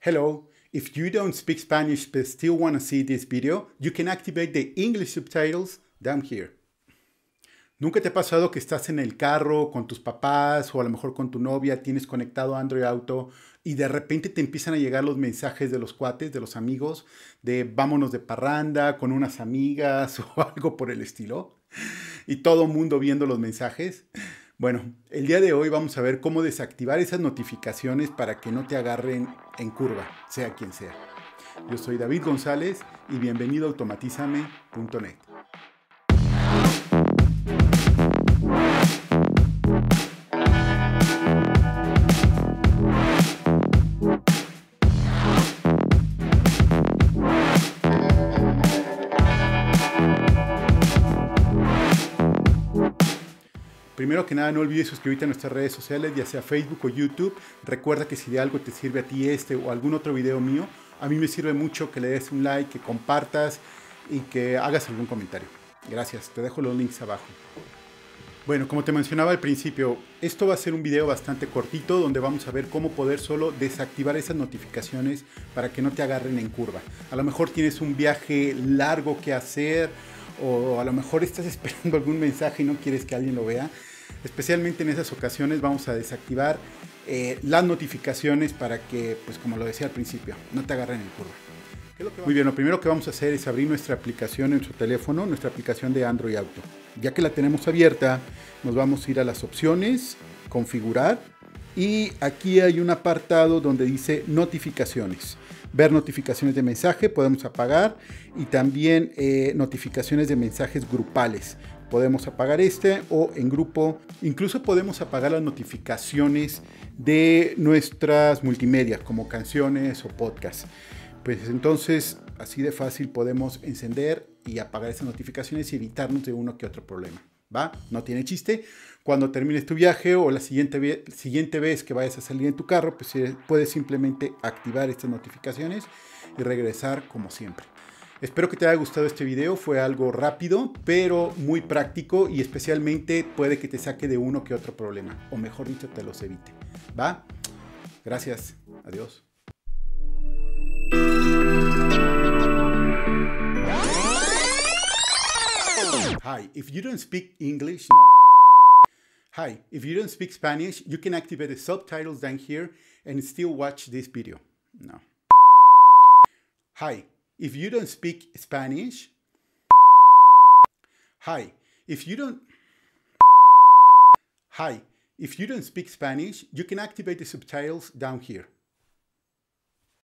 Hello, if you don't speak Spanish but still want to see this video, you can activate the English subtitles down here. ¿Nunca te ha pasado que estás en el carro con tus papás o a lo mejor con tu novia, tienes conectado Android Auto y de repente te empiezan a llegar los mensajes de los cuates, de los amigos, de vámonos de parranda con unas amigas o algo por el estilo? Y todo mundo viendo los mensajes. Bueno, el día de hoy vamos a ver cómo desactivar esas notificaciones para que no te agarren en curva, sea quien sea. Yo soy David González y bienvenido a automatízame.net. Primero que nada, no olvides suscribirte a nuestras redes sociales, ya sea Facebook o YouTube. Recuerda que si de algo te sirve a ti este o algún otro video mío, a mí me sirve mucho que le des un like, que compartas y que hagas algún comentario. Gracias, te dejo los links abajo. Bueno, como te mencionaba al principio, esto va a ser un video bastante cortito donde vamos a ver cómo poder solo desactivar esas notificaciones para que no te agarren en curva. A lo mejor tienes un viaje largo que hacer o a lo mejor estás esperando algún mensaje y no quieres que alguien lo vea. Especialmente en esas ocasiones vamos a desactivar las notificaciones para que, pues como lo decía al principio, no te agarren en curva. Muy bien, lo primero que vamos a hacer es abrir nuestra aplicación en su teléfono, nuestra aplicación de Android Auto. Ya que la tenemos abierta, nos vamos a ir a las opciones, configurar, y aquí hay un apartado donde dice notificaciones. Ver notificaciones de mensaje, podemos apagar, y también notificaciones de mensajes grupales. Podemos apagar este o en grupo. Incluso podemos apagar las notificaciones de nuestras multimedias como canciones o podcasts. Pues entonces así de fácil podemos encender y apagar esas notificaciones y evitarnos de uno que otro problema. ¿Va? No tiene chiste. Cuando termines tu viaje o la siguiente vez que vayas a salir en tu carro, pues puedes simplemente activar estas notificaciones y regresar como siempre. Espero que te haya gustado este video, fue algo rápido, pero muy práctico y especialmente puede que te saque de uno que otro problema, o mejor dicho, te los evite. ¿Va? Gracias, adiós. Hi, if you don't speak English, no. Hi, if you don't speak Spanish, you can activate the subtitles down here and still watch this video. No. Hi. If you don't speak Spanish, hi. If you don't speak Spanish, you can activate the subtitles down here.